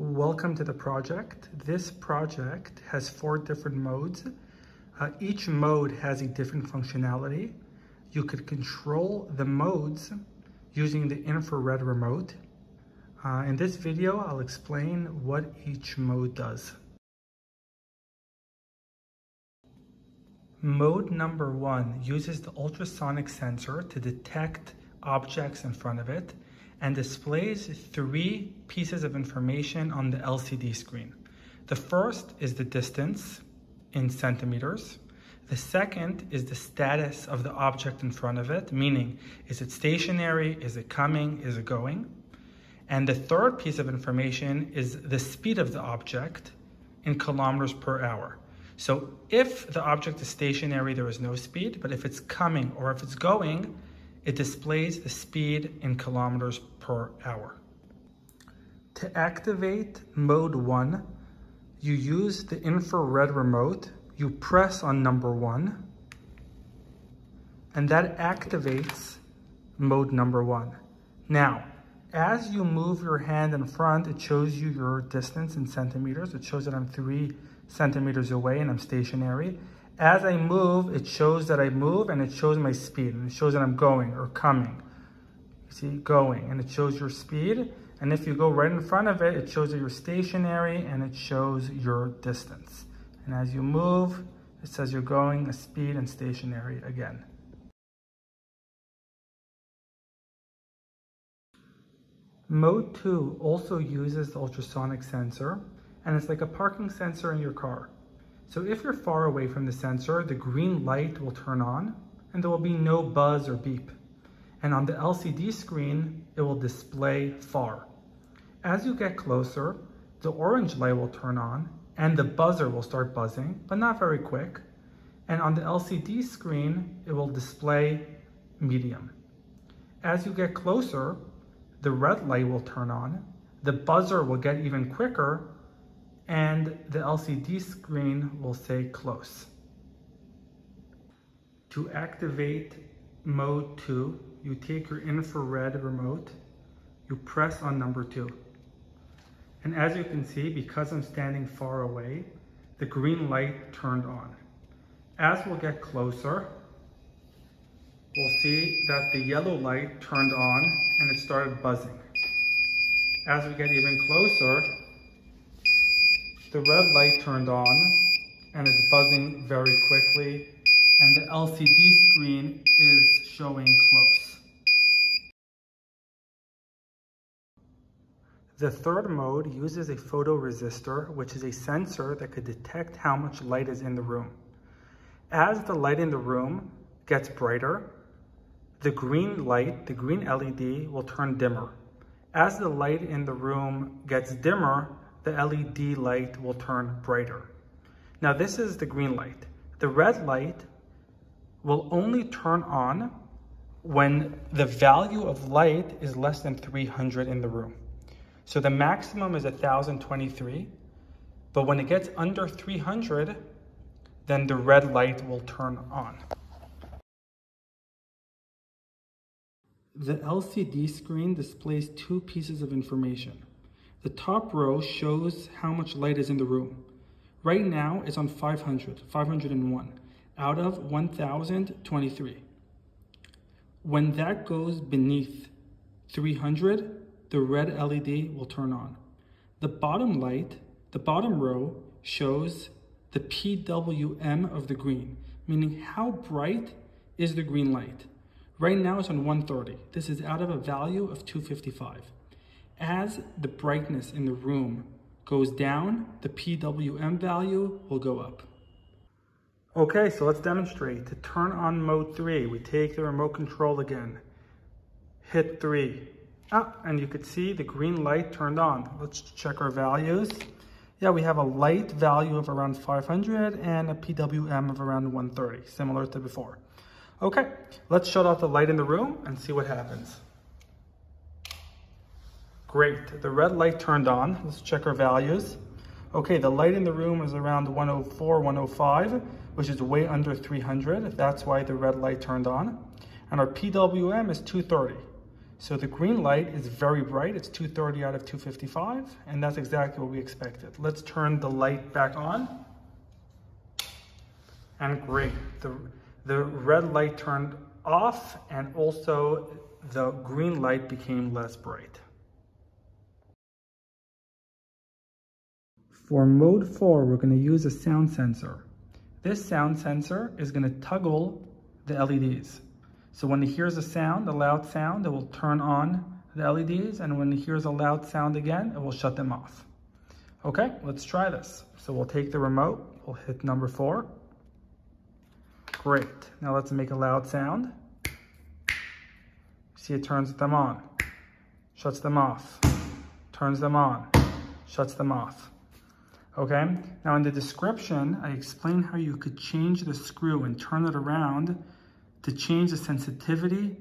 Welcome to the project. This project has four different modes. Each mode has a different functionality. You could control the modes using the infrared remote. In this video, I'll explain what each mode does. Mode number one uses the ultrasonic sensor to detect objects in front of it and displays three pieces of information on the LCD screen. The first is the distance in centimeters. The second is the status of the object in front of it, meaning is it stationary, is it coming, is it going? And the third piece of information is the speed of the object in kilometers per hour. So if the object is stationary, there is no speed, but if it's coming or if it's going, it displays the speed in kilometers per hour. To activate mode one, you use the infrared remote, you press on number one, and that activates mode number one. Now, as you move your hand in front, it shows you your distance in centimeters. It shows that I'm 3 centimeters away and I'm stationary. As I move, it shows that I move and it shows my speed and it shows that I'm going or coming. You see, going, and it shows your speed. And if you go right in front of it, it shows that you're stationary and it shows your distance. And as you move, it says you're going, a speed, and stationary again. Mode 2 also uses the ultrasonic sensor, and it's like a parking sensor in your car. So if you're far away from the sensor, the green light will turn on and there will be no buzz or beep. And on the LCD screen, it will display far. As you get closer, the orange light will turn on and the buzzer will start buzzing, but not very quick. And on the LCD screen, it will display medium. As you get closer, the red light will turn on, the buzzer will get even quicker, and the LCD screen will say close. To activate mode 2, you take your infrared remote, you press on number 2. And as you can see, because I'm standing far away, the green light turned on. As we'll get closer, we'll see that the yellow light turned on and it started buzzing. As we get even closer, the red light turned on and it's buzzing very quickly, and the LCD screen is showing close. The third mode uses a photoresistor, which is a sensor that could detect how much light is in the room. As the light in the room gets brighter, the green light, the green LED, will turn dimmer. As the light in the room gets dimmer, the LED light will turn brighter. Now this is the green light. The red light will only turn on when the value of light is less than 300 in the room. So the maximum is 1023, but when it gets under 300, then the red light will turn on. The LCD screen displays two pieces of information. The top row shows how much light is in the room. Right now, it's on 500, 501, out of 1023. When that goes beneath 300, the red LED will turn on. The bottom light, the bottom row, shows the PWM of the green, meaning how bright is the green light. Right now, it's on 130. This is out of a value of 255. As the brightness in the room goes down, the PWM value will go up. Okay, so let's demonstrate. To turn on mode 3, we take the remote control again, hit 3, and you could see the green light turned on. Let's check our values. Yeah, we have a light value of around 500 and a PWM of around 130, similar to before. Okay, let's shut off the light in the room and see what happens. Great, the red light turned on. Let's check our values. Okay, the light in the room is around 104, 105, which is way under 300. That's why the red light turned on. And our PWM is 230. So the green light is very bright. It's 230 out of 255, and that's exactly what we expected. Let's turn the light back on. And great, the red light turned off, and also the green light became less bright. For mode 4, we're going to use a sound sensor. This sound sensor is going to toggle the LEDs. So when it hears a sound, a loud sound, it will turn on the LEDs, and when it hears a loud sound again, it will shut them off. Okay, let's try this. So we'll take the remote, we'll hit number 4. Great, now let's make a loud sound. See, it turns them on, shuts them off, turns them on, shuts them off. Okay, now in the description, I explained how you could change the screw and turn it around to change the sensitivity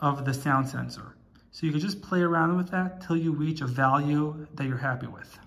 of the sound sensor. So you can just play around with that till you reach a value that you're happy with.